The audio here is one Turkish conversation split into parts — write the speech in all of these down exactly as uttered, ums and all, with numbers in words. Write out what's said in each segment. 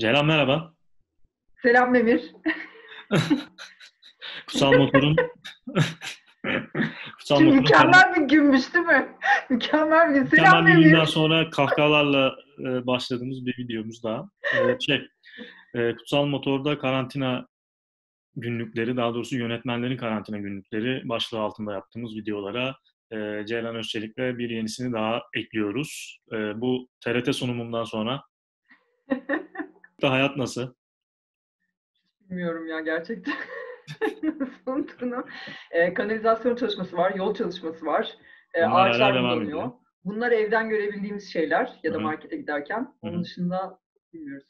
Ceren merhaba. Selam Demir. Kutsal Motor'un... Kutsal Motor'un mükemmel tam... bir günmüş değil mi? Mükemmel bir selam Demir. Mükemmel bir sonra kahkahalarla e, başladığımız bir videomuz daha. E, şey, e, Kutsal Motor'da karantina günlükleri, daha doğrusu yönetmenlerin karantina günlükleri başlığı altında yaptığımız videolara e, Ceren Özçelik'le bir yenisini daha ekliyoruz. E, bu T R T sunumundan sonra. Hayat nasıl? Bilmiyorum ya gerçekten. e, kanalizasyon çalışması var, yol çalışması var, e, ağaçlar kullanılıyor. Bunlar evden görebildiğimiz şeyler ya da Hı-hı. markete giderken. Onun Hı-hı. dışında bilmiyoruz.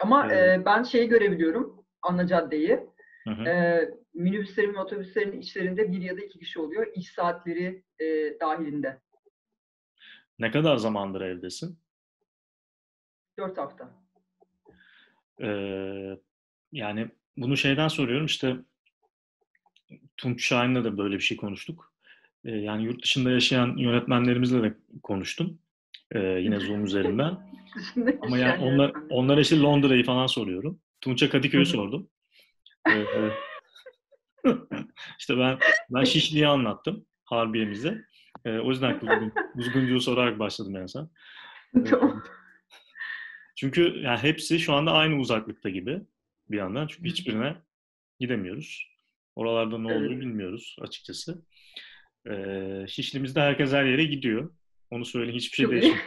Ama e, ben şeyi görebiliyorum, ana caddeyi. E, minibüslerin ve otobüslerin içlerinde bir ya da iki kişi oluyor, iş saatleri e, dahilinde. Ne kadar zamandır evdesin? Dört hafta. Ee, yani bunu şeyden soruyorum, işte Tunç Şahin'le de böyle bir şey konuştuk. Ee, yani yurt dışında yaşayan yönetmenlerimizle de konuştum. Ee, yine Zoom üzerinden. Ama yani onlar, onlara işte Londra'yı falan soruyorum. Tunç'a Kadıköy'ü sordum. Ee, işte ben ben Şişli'yi anlattım Harbiye'mize. Ee, o yüzden Kuzguncu'yu sorarak başladım en son. Tamam. Çünkü yani hepsi şu anda aynı uzaklıkta gibi bir yandan. Çünkü hiçbirine gidemiyoruz. Oralarda ne olduğunu evet. bilmiyoruz açıkçası. Ee, Şişli'mizde herkes her yere gidiyor. Onu söyleyeyim, hiçbir şey değişmiyor.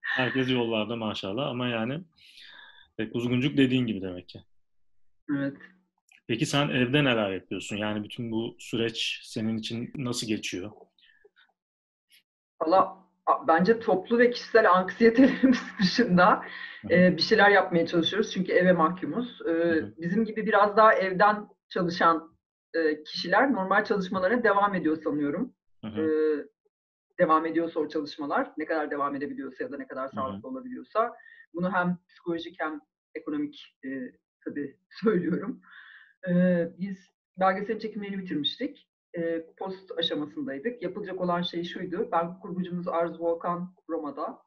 Herkes yollarda maşallah ama yani kuzguncuk dediğin gibi demek ki. Evet. Peki sen evde neler yapıyorsun? Yani bütün bu süreç senin için nasıl geçiyor? Valla... Bence toplu ve kişisel anksiyetelerimiz dışında e, bir şeyler yapmaya çalışıyoruz. Çünkü eve mahkumuz. E, bizim gibi biraz daha evden çalışan e, kişiler normal çalışmalarına devam ediyor sanıyorum. E, devam ediyorsa o çalışmalar, ne kadar devam edebiliyorsa ya da ne kadar sağlıklı olabiliyorsa. Bunu hem psikolojik hem ekonomik e, tabii söylüyorum. E, biz belgesel çekimlerini bitirmiştik. Post aşamasındaydık. Yapılacak olan şey şuydu. Ben kurgucumuz Arzu Volkan Roma'da,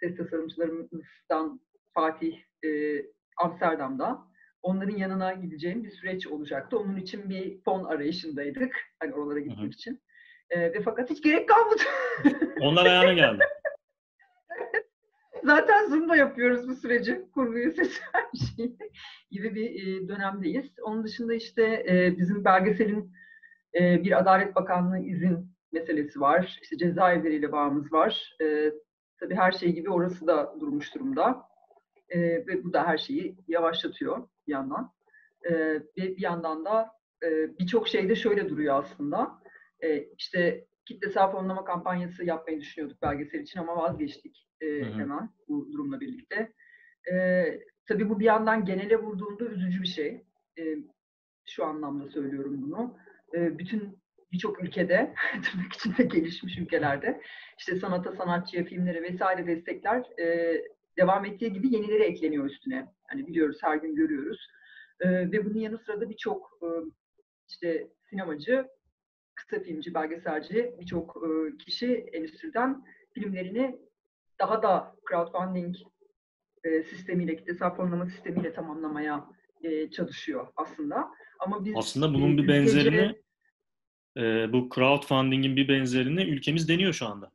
ses tasarımcılarımızdan Fatih e, Amsterdam'da. Onların yanına gideceğim bir süreç olacaktı. Onun için bir fon arayışındaydık. Hani oralara gitmek Hı-hı. için. E, ve fakat hiç gerek kalmadı. Onlar ayağına geldi. Zaten Zoom'da yapıyoruz bu süreci. Kurguyu, sesi, her şeyi gibi bir e, dönemdeyiz. Onun dışında işte e, bizim belgeselin bir Adalet Bakanlığı izin meselesi var. İşte cezaevleriyle bağımız var. E, tabii her şey gibi orası da durmuş durumda. E, ve bu da her şeyi yavaşlatıyor bir yandan. E, ve bir yandan da e, birçok şey de şöyle duruyor aslında. E, işte kitlesel fonlama kampanyası yapmayı düşünüyorduk belgesel için ama vazgeçtik e, hemen bu durumla birlikte. E, tabii bu bir yandan genele vurduğunda üzücü bir şey. E, şu anlamda söylüyorum bunu. Bütün birçok ülkede, tırnak içinde gelişmiş ülkelerde işte sanata, sanatçıya, filmlere vesaire destekler e, devam ettiği gibi yenileri ekleniyor üstüne. Hani biliyoruz, her gün görüyoruz. E, ve bunun yanı sıra da birçok e, işte sinemacı, kısa filmci, belgeselci, birçok e, kişi endüstriden filmlerini daha da crowdfunding e, sistemiyle, kitlesel fonlama sistemiyle tamamlamaya e, çalışıyor aslında. Ama biz aslında bunun bir benzerini, e, bu crowdfunding'in bir benzerini ülkemiz deniyor şu anda.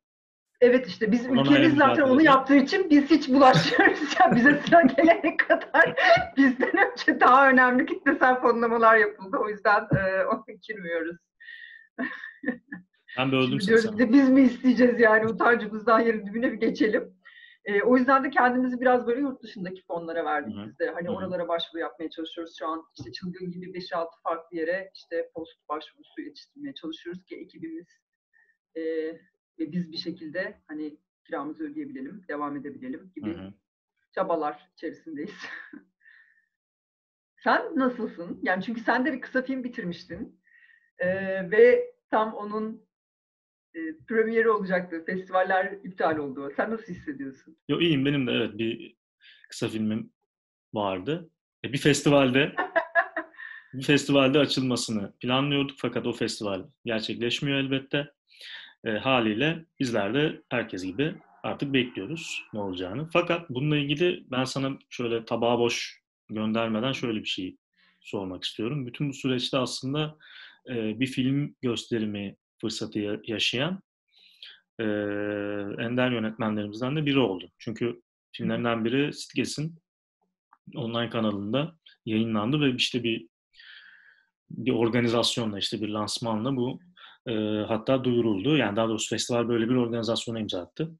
Evet işte bizim Ona ülkemiz zaten onu yaptığı için biz hiç bulaşmıyoruz. Yani bize sıra gelene kadar bizden önce daha önemli kitlesel fonlamalar yapıldı. O yüzden e, onu girmiyoruz. Ben böldüm seni. Biz mi isteyeceğiz yani, utancımızdan yerin dibine bir geçelim. E, o yüzden de kendimizi biraz böyle yurt dışındaki fonlara verdik biz de. Hani Hı-hı. oralara başvuru yapmaya çalışıyoruz. Şu an işte çılgın gibi beş altı farklı yere işte post başvurusu yetiştirmeye çalışıyoruz ki ekibimiz e, ve biz bir şekilde hani kiramızı ödeyebilelim, devam edebilelim gibi Hı-hı. çabalar içerisindeyiz. Sen nasılsın? Yani çünkü sen de bir kısa film bitirmiştin e, ve tam onun E, premieri olacaktı. Festivaller iptal oldu. Sen nasıl hissediyorsun? Yo, iyiyim. Benim de evet bir kısa filmim vardı. E, bir festivalde bir festivalde açılmasını planlıyorduk fakat o festival gerçekleşmiyor elbette. E, haliyle bizler de herkes gibi Artık bekliyoruz ne olacağını. Fakat bununla ilgili ben sana şöyle tabağı boş göndermeden şöyle bir şey sormak istiyorum. Bütün bu süreçte aslında e, bir film gösterimi fırsatı yaşayan e, ender yönetmenlerimizden de biri oldu. Çünkü filmlerinden biri Sitges'in online kanalında yayınlandı ve işte bir bir organizasyonla, işte bir lansmanla bu e, hatta duyuruldu. Yani daha doğrusu festival böyle bir organizasyona imza attı.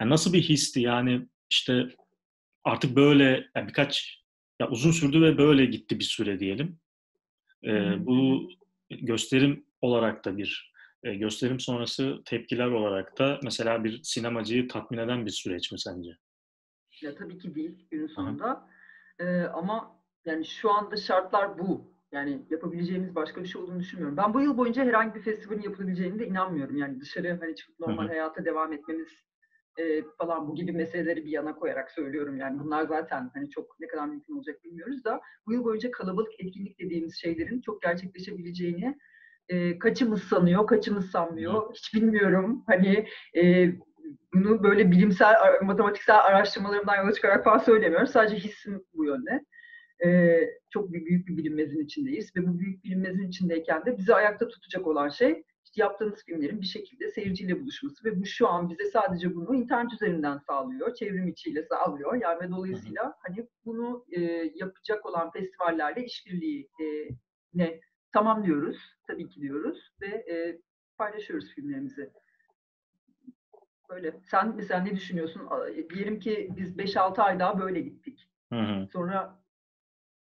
Yani nasıl bir histi? Yani işte artık böyle yani birkaç ya uzun sürdü ve böyle gitti bir süre diyelim. E, hmm. Bu gösterim olarak da bir e, gösterim sonrası tepkiler olarak da mesela bir sinemacıyı tatmin eden bir süreç mi sence? Ya tabii ki değil günün sonunda. E, ama yani şu anda şartlar bu. Yani yapabileceğimiz başka bir şey olduğunu düşünmüyorum. Ben bu yıl boyunca herhangi bir festivalin yapılabileceğine de inanmıyorum. Yani dışarı hani çıkıp normal Hı-hı. hayata devam etmemiz e, falan bu gibi meseleleri bir yana koyarak söylüyorum. Yani bunlar zaten hani çok ne kadar mümkün olacak bilmiyoruz da bu yıl boyunca kalabalık etkinlik dediğimiz şeylerin çok gerçekleşebileceğini e, kaçımız sanıyor, kaçımız sanmıyor Hı-hı. hiç bilmiyorum. Hani e, bunu böyle bilimsel, matematiksel araştırmalarımdan yola çıkarak falan söylemiyorum. Sadece hissim bu yönde. Ee, çok büyük bir bilinmezin içindeyiz ve bu büyük bilinmezin içindeyken de bizi ayakta tutacak olan şey işte yaptığınız filmlerin bir şekilde seyirciyle buluşması ve bu şu an bize sadece bunu internet üzerinden sağlıyor, çevrim içiyle sağlıyor. Yani ve dolayısıyla Hı-hı. hani bunu e, yapacak olan festivallerle işbirliği e, ne tamam diyoruz, tabii ki diyoruz ve e, paylaşıyoruz filmlerimizi. Böyle. Sen mesela ne düşünüyorsun? Diyelim ki biz beş altı ay daha böyle gittik. Hı-hı. Sonra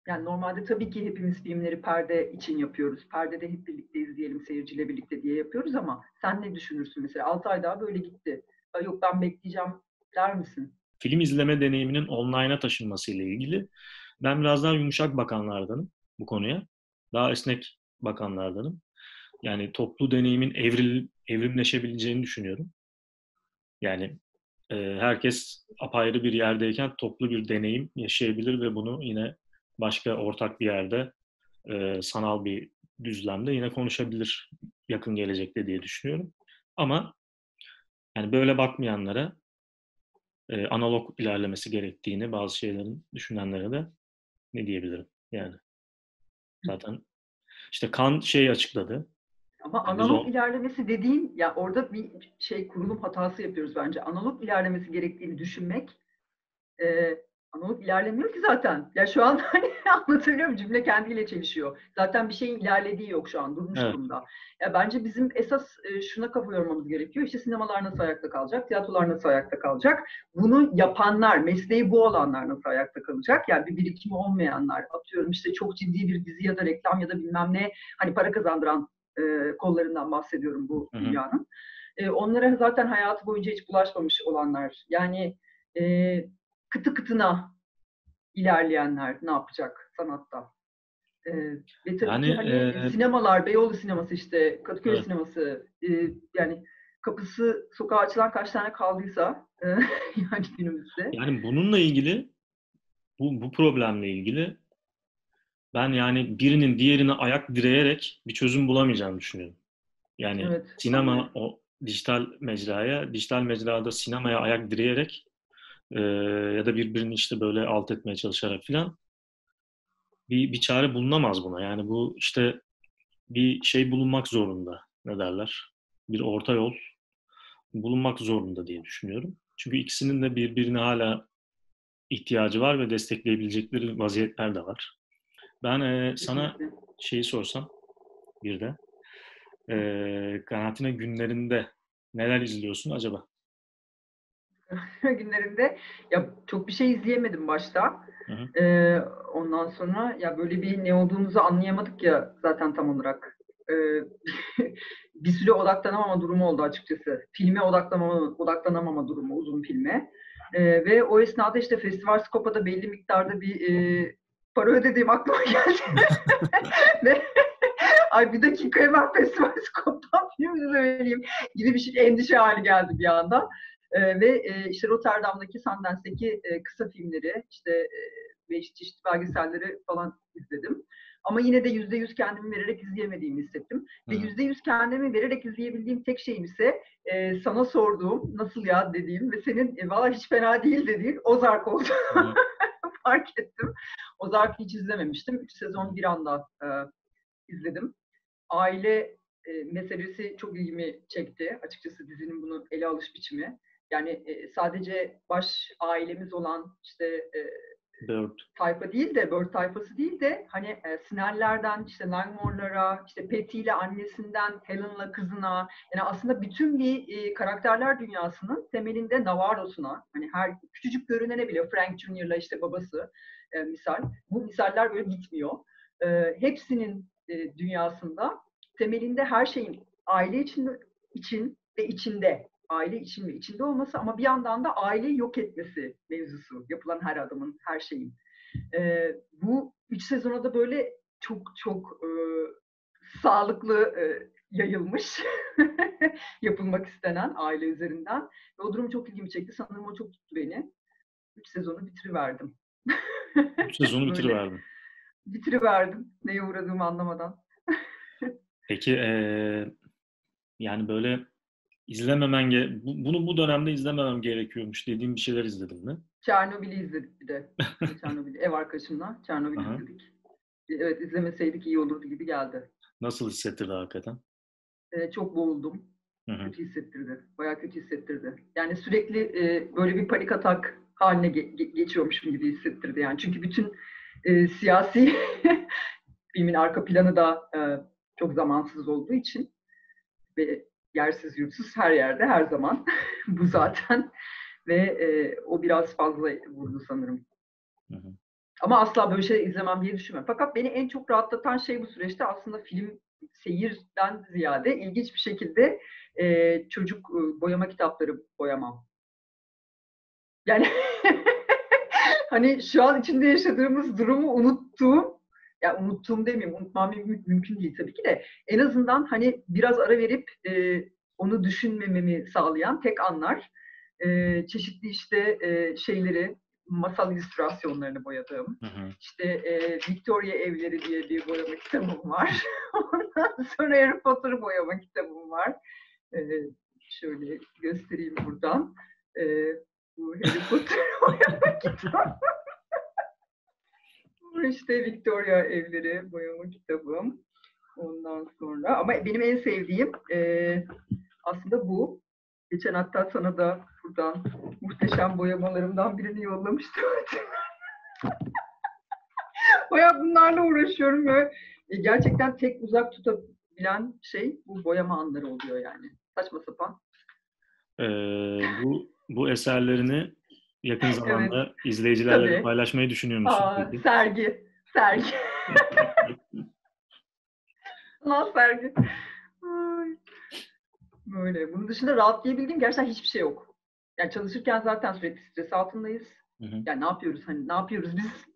yani normalde tabii ki hepimiz filmleri perde için yapıyoruz. Perdede hep birlikteyiz diyelim, seyirciyle birlikte diye yapıyoruz ama sen ne düşünürsün mesela? altı ay daha böyle gitti. Yok ben bekleyeceğim der misin? Film izleme deneyiminin online'a taşınmasıyla ilgili ben biraz daha yumuşak bakanlardanım bu konuya. Daha esnek bakanlardanım. Yani toplu deneyimin evril, evrimleşebileceğini düşünüyorum. Yani e, herkes apayrı bir yerdeyken toplu bir deneyim yaşayabilir ve bunu yine başka ortak bir yerde e, sanal bir düzlemde yine konuşabilir yakın gelecekte diye düşünüyorum. Ama yani böyle bakmayanlara e, analog ilerlemesi gerektiğini bazı şeylerin düşünenlere de ne diyebilirim yani. Zaten işte Kan şey açıkladı. Ama analog o... ilerlemesi dediğin ya orada bir şey kurulum hatası yapıyoruz bence. Analog ilerlemesi gerektiğini düşünmek e, analog ilerlemiyor ki zaten. Ya şu anda hani anlatıyorum, cümle kendiyle çelişiyor. Zaten bir şeyin ilerlediği yok şu an, durmuş evet. durumda. Ya bence bizim esas şuna kafa yormamız gerekiyor. İşte sinemalar nasıl ayakta kalacak, tiyatrolar nasıl ayakta kalacak? Bunu yapanlar, mesleği bu olanlar nasıl ayakta kalacak? Yani bir birikimi olmayanlar, atıyorum işte çok ciddi bir dizi ya da reklam ya da bilmem ne, hani para kazandıran e, kollarından bahsediyorum bu Hı-hı. dünyanın. E, onlara zaten hayatı boyunca hiç bulaşmamış olanlar. Yani e, kıtı kıtına ilerleyenler ne yapacak sanatta? Ee, ve tabii yani, ki hani e, sinemalar, Beyoğlu sineması işte, Kadıköy evet. sineması, e, yani kapısı sokağa açılan kaç tane kaldıysa e, yani günümüzde. Yani bununla ilgili, bu, bu problemle ilgili ben yani birinin diğerine ayak direyerek bir çözüm bulamayacağını düşünüyorum. Yani evet, sinema, evet. o dijital mecraya, dijital mecrada sinemaya ayak direyerek Ee, ya da birbirini işte böyle alt etmeye çalışarak filan bir, bir çare bulunamaz buna. Yani bu işte bir şey bulunmak zorunda. Ne derler? Bir orta yol bulunmak zorunda diye düşünüyorum. Çünkü ikisinin de birbirine hala ihtiyacı var ve destekleyebilecekleri vaziyetler de var. Ben e, sana şeyi sorsam bir de e, karantina günlerinde neler izliyorsun acaba? Günlerinde ya çok bir şey izleyemedim başta. Hı hı. Ee, ondan sonra ya böyle bir ne olduğumuzu anlayamadık ya zaten tam olarak. Ee, bir süre odaklanamama durumu oldu açıkçası. Filme odaklanamama, odaklanamama durumu, uzun filme. Ee, ve o esnada işte Festival Skopa'da belli miktarda bir e, para ödediğim aklıma geldi. Ve ay bir dakika hemen Festival Skopa'dan film izlemeliyim gibi bir şey, endişe hali geldi bir anda. Ee, ve e, işte Rotterdam'daki Sundance'daki e, kısa filmleri işte e, ve çeşitli belgeselleri falan izledim. Ama yine de yüzde yüz kendimi vererek izleyemediğimi hissettim. Hı. Ve yüzde yüz kendimi vererek izleyebildiğim tek şeyim ise e, sana sorduğum, nasıl ya dediğim ve senin e, valla hiç fena değil dediğin Ozark oldu. Fark ettim. Ozark'ı hiç izlememiştim. Üç sezon bir anda e, izledim. Aile e, meselesi çok ilgimi çekti. Açıkçası dizinin bunu ele alış biçimi. Yani e, sadece baş ailemiz olan işte e, Bird tayfa değil de, Bird tayfası değil de hani e, Snell'lerden işte Langmore'lara, işte Patty'yle annesinden Helen'la kızına, yani aslında bütün bir e, karakterler dünyasının temelinde Navarro'suna, hani her küçücük görünene bile, Frank Junior'la işte babası e, misal, bu misaller böyle gitmiyor. E, hepsinin e, dünyasında temelinde her şeyin aile için, için ve içinde, aile için ve içinde olması ama bir yandan da aileyi yok etmesi mevzusu. Yapılan her adamın, her şeyin. Ee, bu üç sezona da böyle çok çok e, sağlıklı e, yayılmış yapılmak istenen aile üzerinden. Ve o durum çok ilgimi çekti. Sanırım o çok tuttu beni. Üç sezonu bitiriverdim. Üç sezonu bitiriverdim. Bitiriverdim. Neye uğradığımı anlamadan. Peki ee, yani böyle İzlememen, ge- bunu bu dönemde izlememem gerekiyormuş dediğim bir şeyler izledin mi? Çernobil'i izledik bir de. Çernobil, ev arkadaşımla Çernobil'i Aha. izledik. Evet, izlemeseydik iyi olurdu gibi geldi. Nasıl hissettirdi hakikaten? Ee, çok boğuldum. Hı-hı. Kötü hissettirdi. Bayağı kötü hissettirdi. Yani sürekli e, böyle bir panik atak haline ge- geçiyormuşum gibi hissettirdi. Yani çünkü bütün e, siyasi filmin arka planı da e, çok zamansız olduğu için ve yersiz yurtsuz her yerde her zaman bu zaten ve e, o biraz fazla vurdu sanırım. Hı hı. Ama asla böyle şey izlemem diye düşünmem. Fakat beni en çok rahatlatan şey bu süreçte aslında film seyirden ziyade ilginç bir şekilde e, çocuk e, boyama kitapları boyamam. Yani hani şu an içinde yaşadığımız durumu unuttuğum Ya yani unuttuğum demeyeyim, unutmam müm- mümkün değil tabii ki de. En azından hani biraz ara verip e, onu düşünmememi sağlayan tek anlar. E, çeşitli işte e, şeyleri, masal illüstrasyonlarını boyadığım. Hı hı. İşte e, Victoria Evleri diye bir boyama kitabım var. Ondan sonra Harry Potter'ı boyama kitabım var. E, şöyle göstereyim buradan. E, bu Harry Potter'ı boyama kitabı. İşte Victoria Evleri boyama kitabım. Ondan sonra ama benim en sevdiğim e, aslında bu. Geçen hatta sana da buradan muhteşem boyamalarımdan birini yollamıştım. Baya bunlarla uğraşıyorum ve gerçekten tek uzak tutabilen şey bu boyama anları oluyor yani. Saçma sapan. Ee, bu bu eserlerini yakın zamanda evet. izleyicilerle Tabii. paylaşmayı düşünüyor musun? Aa, peki? Sergi. Sergi. Sanal sergi. Ay. Böyle. Bunun dışında rahatlayabildiğim gerçekten hiçbir şey yok. Yani çalışırken zaten sürekli stres altındayız. Hı hı. Yani ne yapıyoruz? Hani ne yapıyoruz? Biz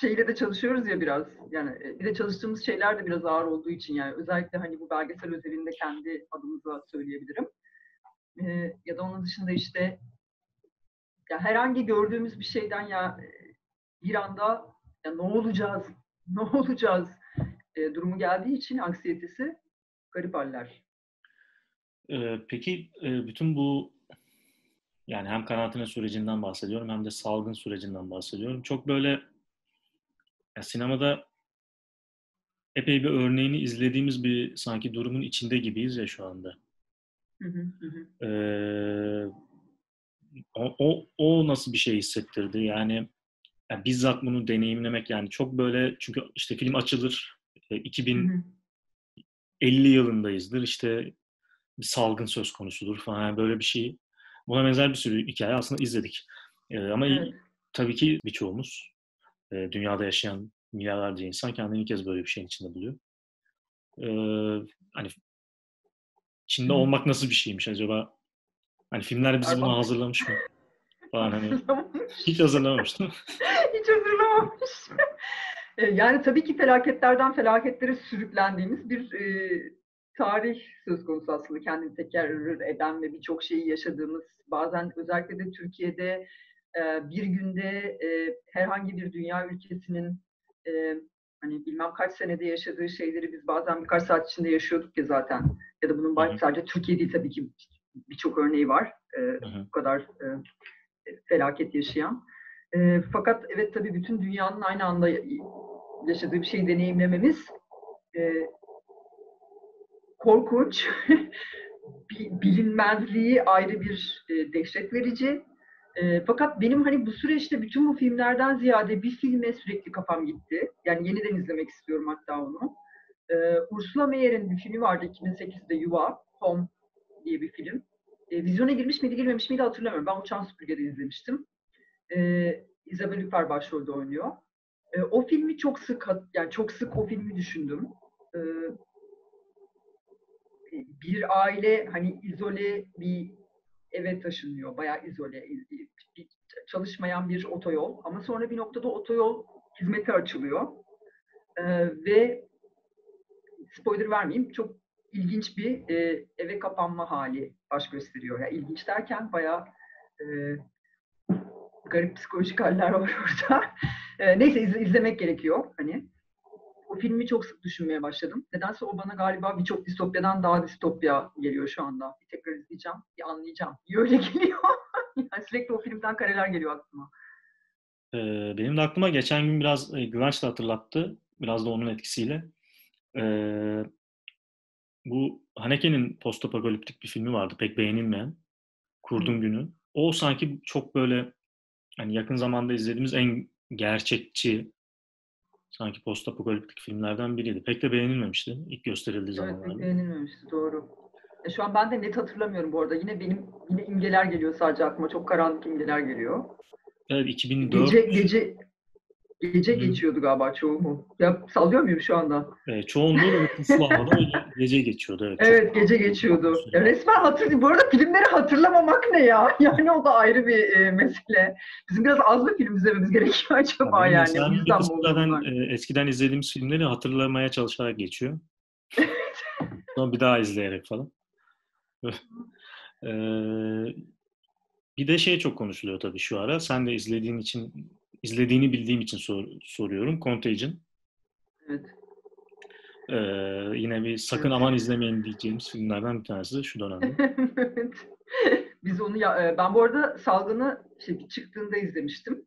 şeyle de çalışıyoruz ya biraz. Yani bir de çalıştığımız şeyler de biraz ağır olduğu için yani özellikle hani bu belgesel özelinde kendi adımıza söyleyebilirim. Ee, ya da onun dışında işte ya herhangi gördüğümüz bir şeyden ya bir anda ya ne olacağız, ne olacağız e, durumu geldiği için anksiyetesi garip haller. Ee, peki e, bütün bu yani hem karantina sürecinden bahsediyorum hem de salgın sürecinden bahsediyorum. Çok böyle sinemada epey bir örneğini izlediğimiz bir sanki durumun içinde gibiyiz ya şu anda. Hı hı hı. Ee, O, o, o nasıl bir şey hissettirdi? Yani, yani bizzat bunu deneyimlemek yani çok böyle çünkü işte film açılır iki bin elli yılındayızdır işte bir salgın söz konusudur falan yani böyle bir şey. Buna benzer bir sürü hikaye aslında izledik. Ee, ama evet. tabii ki birçoğumuz e, dünyada yaşayan milyarlarca insan kendini ilk kez böyle bir şeyin içinde buluyor. Ee, hani içinde Hı-hı. olmak nasıl bir şeymiş acaba? Hani filmler bizi buna hazırlamış mı? Falan hani. Hiç hazırlamamış değil mi? Hiç hazırlamamış. Yani tabii ki felaketlerden felaketlere sürüklendiğimiz bir e, tarih söz konusu aslında. Kendini tekerrür eden ve birçok şeyi yaşadığımız, bazen özellikle de Türkiye'de e, bir günde e, herhangi bir dünya ülkesinin e, Hani bilmem kaç senede yaşadığı şeyleri biz bazen birkaç saat içinde yaşıyorduk ya zaten. Ya da bunun belki sadece Türkiye değil tabii ki birçok örneği var. E, bu kadar e, felaket yaşayan. E, fakat evet tabii bütün dünyanın aynı anda yaşadığı bir şeyi deneyimlememiz e, korkunç, bilinmezliği ayrı bir e, dehşet verici. E, fakat benim hani bu süreçte bütün bu filmlerden ziyade bir filme sürekli kafam gitti. Yani yeniden izlemek istiyorum hatta onu. E, Ursula Meier'in bir filmi vardı iki bin sekizde Yuva, Home diye bir film. E, vizyona girmiş miydi, girmemiş miydi hatırlamıyorum. Ben Uçan Süpürge'de izlemiştim. E, Isabelle Huppert başrolde oynuyor. E, o filmi çok sık, yani çok sık o filmi düşündüm. E, bir aile hani izole bir eve taşınıyor, bayağı izole, çalışmayan bir otoyol ama sonra bir noktada otoyol hizmete açılıyor ee, ve spoiler vermeyeyim, çok ilginç bir e, eve kapanma hali baş gösteriyor. Yani ilginç derken bayağı e, garip psikolojik haller var orada. E, neyse iz, izlemek gerekiyor hani. O filmi çok sık düşünmeye başladım. Nedense o bana galiba birçok distopyadan daha distopya geliyor şu anda. Bir tekrar izleyeceğim, bir anlayacağım. Niye öyle geliyor? Yani sürekli o filmden kareler geliyor aklıma. Ee, benim de aklıma geçen gün biraz e, Güvenç de hatırlattı. Biraz da onun etkisiyle. Ee, bu Haneke'nin postapokaliptik bir filmi vardı. Pek beğenilmeyen. Kurdun hmm. Günü. O sanki çok böyle yani yakın zamanda izlediğimiz en gerçekçi sanki postapokaliptik filmlerden biriydi. Pek de beğenilmemişti ilk gösterildiği zamanlarda. Evet, pek beğenilmemişti, doğru. E, şu an ben de net hatırlamıyorum bu arada. Yine benim yine imgeler geliyor sadece aklıma. Çok karanlık imgeler geliyor. Evet, iki bin dört Gece gece gece Hı. geçiyordu galiba çoğu mu? Ya sallıyor muyum şu anda? Evet, çoğunluğu ıslanmadan gece geçiyordu. Evet, evet gece geçiyordu. Ya, resmen hatırlıyorum. Bu arada filmleri hatırlamamak ne ya? Yani o da ayrı bir e, mesele. Bizim biraz az mı film izlememiz gerekiyor acaba yani? yani? Sen de kısımlardan e, eskiden izlediğimiz filmleri hatırlamaya çalışarak geçiyor. Sonra bir daha izleyerek falan. e, bir de şey çok konuşuluyor tabii şu ara. Sen de izlediğin için İzlediğini bildiğim için sor, soruyorum. Contagion. Evet. Ee, yine bir sakın aman izlemeyin diyeceğimiz filmlerden bir tanesi şu dönemde. Evet. Biz onu ya, ben bu arada salgını şey, çıktığında izlemiştim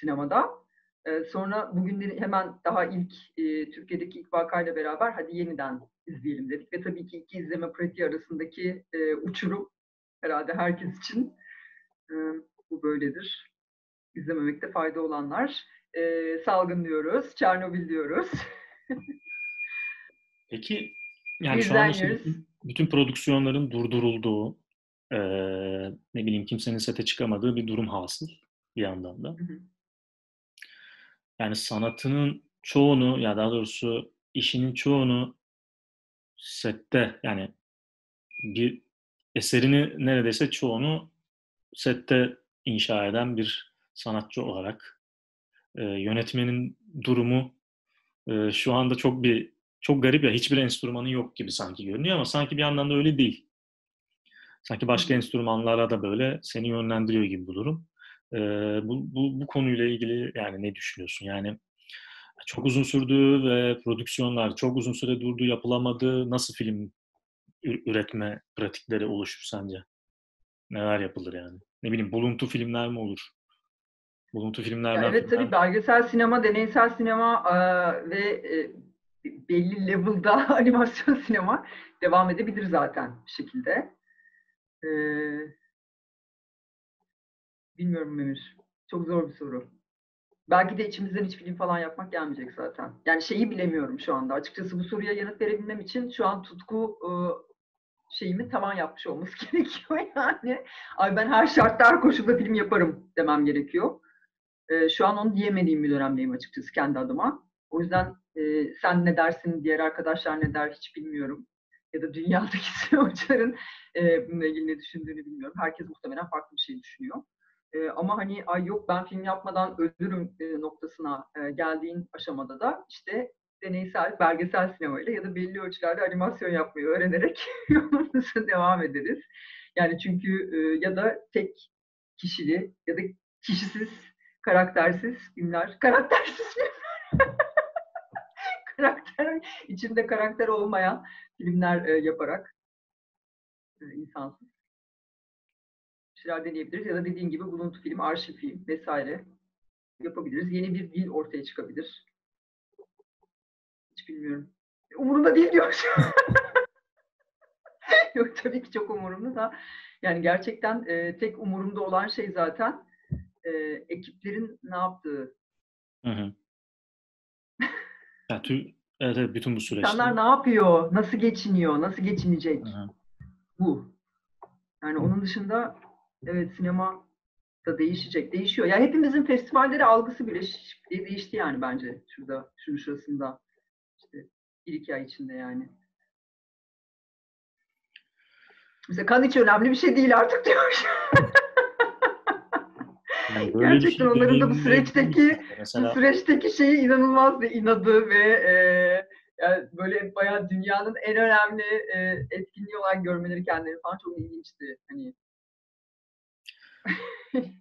sinemada. Ee, sonra bugün hemen daha ilk e, Türkiye'deki ilk vakayla beraber hadi yeniden izleyelim dedik ve tabii ki iki izleme pratiği arasındaki e, uçurum herhalde herkes için e, bu böyledir. İzlememekte fayda olanlar. Ee, salgın diyoruz, Çernobil diyoruz. Peki, yani şu anda bütün, bütün prodüksiyonların durdurulduğu, e, ne bileyim kimsenin sete çıkamadığı bir durum hasıl bir yandan da. Hı hı. Yani sanatının çoğunu, ya daha doğrusu işinin çoğunu sette, yani bir eserini neredeyse çoğunu sette inşa eden bir sanatçı olarak e, yönetmenin durumu e, şu anda çok bir çok garip ya, hiçbir enstrümanı yok gibi sanki görünüyor ama sanki bir yandan da öyle değil. Sanki başka enstrümanlara da böyle seni yönlendiriyor gibi bu durum. E, bu, bu bu konuyla ilgili yani ne düşünüyorsun? Yani çok uzun sürdü ve prodüksiyonlar çok uzun süre durdu, yapılamadı. Nasıl film üretme pratikleri oluşur sence? Neler yapılır yani? Ne bileyim, buluntu filmler mi olur? Buluntu filmlerden. Yani evet tabii belgesel sinema, deneysel sinema e, ve e, belli level'da animasyon sinema devam edebilir zaten bir şekilde. E, bilmiyorum Memir. Çok zor bir soru. Belki de içimizden hiç film falan yapmak gelmeyecek zaten. Yani şeyi bilemiyorum şu anda. Açıkçası bu soruya yanıt verebilmem için şu an tutku e, şeyimi tavan yapmış olması gerekiyor yani. Ay ben her şartta, her koşulda film yaparım demem gerekiyor. Şu an onu diyemediğim bir dönemdeyim açıkçası kendi adıma. O yüzden e, sen ne dersin, diğer arkadaşlar ne der hiç bilmiyorum. Ya da dünyadaki hocaların e, bununla ilgili ne düşündüğünü bilmiyorum. Herkes muhtemelen farklı bir şey düşünüyor. E, ama hani ay yok ben film yapmadan ölürüm e, noktasına e, geldiğin aşamada da işte deneysel, belgesel sinemayla ya da belli ölçülerde animasyon yapmayı öğrenerek yolumuza devam ederiz. Yani çünkü e, ya da tek kişili ya da kişisiz, karaktersiz filmler. Karaktersiz filmler. içinde karakter olmayan filmler e, yaparak e, insansız şeyler deneyebiliriz. Ya da dediğin gibi buluntu film, arşiv film vesaire yapabiliriz. Yeni bir dil ortaya çıkabilir. Hiç bilmiyorum. Umurumda değil diyor. Yok tabii ki çok umurumda da. Yani gerçekten e, tek umurumda olan şey zaten e, ekiplerin ne yaptığı. Hı hı. Ya, tüm, evet, evet, bütün bu süreçte. İnsanlar ne yapıyor? Nasıl geçiniyor? Nasıl geçinecek? Hı hı. Bu. Yani onun dışında evet sinema da değişecek. Değişiyor. Ya yani hepimizin festivalleri algısı bile değişti yani bence. Şurada, şunun şurasında. İşte bir iki ay içinde yani. Mesela kan hiç önemli bir şey değil artık diyor. Yani gerçekten şey onların da bu süreçteki mesela... bu süreçteki şeyi inanılmaz bir inadı ve e, yani böyle bayağı dünyanın en önemli e, etkinliği olan görmeleri kendileri falan çok ilginçti. Hani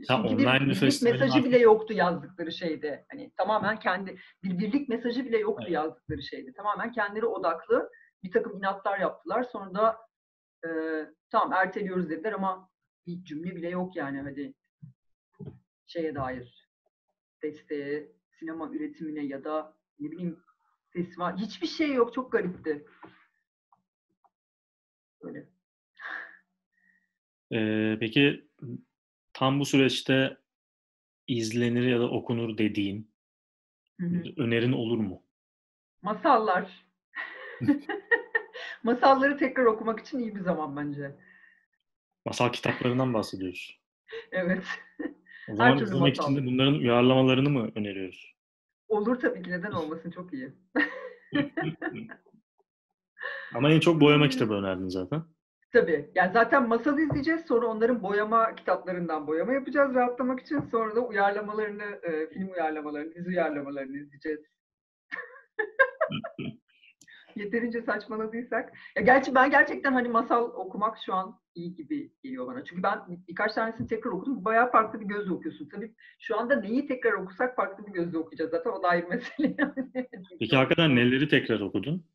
çünkü bir birlik mesajı bile yoktu yazdıkları şeyde. Hani tamamen kendi bir birlik mesajı bile yoktu evet. yazdıkları şeyde. Tamamen kendileri odaklı bir takım inatlar yaptılar. Sonra da e, tamam erteliyoruz dediler ama bir cümle bile yok yani hadi. Şeye dair, desteğe, sinema üretimine ya da ne bileyim festival, hiçbir şey yok. Çok garipti. Böyle. Ee, peki tam bu süreçte izlenir ya da okunur dediğin Hı-hı. önerin olur mu? Masallar. Masalları tekrar okumak için iyi bir zaman bence. Masal kitaplarından bahsediyoruz. Evet. O zaman izlemek için de bunların uyarlamalarını mı öneriyoruz? Olur tabii ki. Neden olmasın? Çok iyi. Ama en çok boyama kitabı önerdin zaten. Tabii. Yani zaten masalı izleyeceğiz. Sonra onların boyama kitaplarından boyama yapacağız rahatlamak için. Sonra da uyarlamalarını, film uyarlamalarını, dizi uyarlamalarını izleyeceğiz. Yeterince saçmaladıysak. Ya gerçi ben gerçekten hani masal okumak şu an iyi gibi geliyor bana. Çünkü ben birkaç tanesini tekrar okudum. Bayağı farklı bir gözle okuyorsun. Tabii şu anda neyi tekrar okusak farklı bir gözle okuyacağız. Zaten o da ayrı mesele yani. Peki hakikaten neleri tekrar okudun?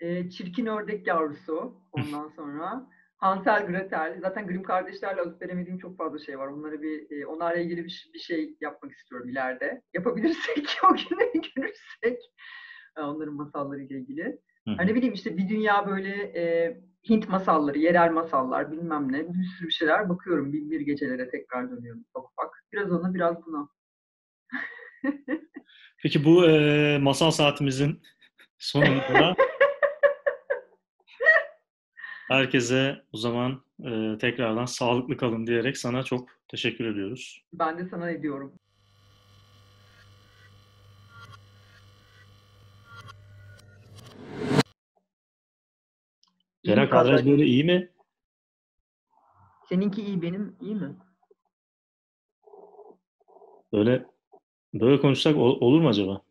E, Çirkin Ördek Yavrusu. Ondan sonra Hansel Gretel. Zaten Grimm kardeşlerle alıp veremediğim çok fazla şey var. Onlara bir, onlarla ilgili bir, bir şey yapmak istiyorum ileride. Yapabilirsek, o günü görürsek. Onların masallarıyla ilgili. Hani bileyim işte bir dünya böyle e, Hint masalları, yerel masallar bilmem ne. Bir sürü şeyler bakıyorum. Bin bir gecelere tekrar dönüyorum. Bak bak. Biraz ona biraz buna. Peki bu e, masal saatimizin sonunda herkese o zaman e, tekrardan sağlıklı kalın diyerek sana çok teşekkür ediyoruz. Ben de sana ediyorum. Genel kadraj böyle iyi mi? Seninki iyi, benim iyi mi? Böyle böyle konuşsak ol, olur mu acaba?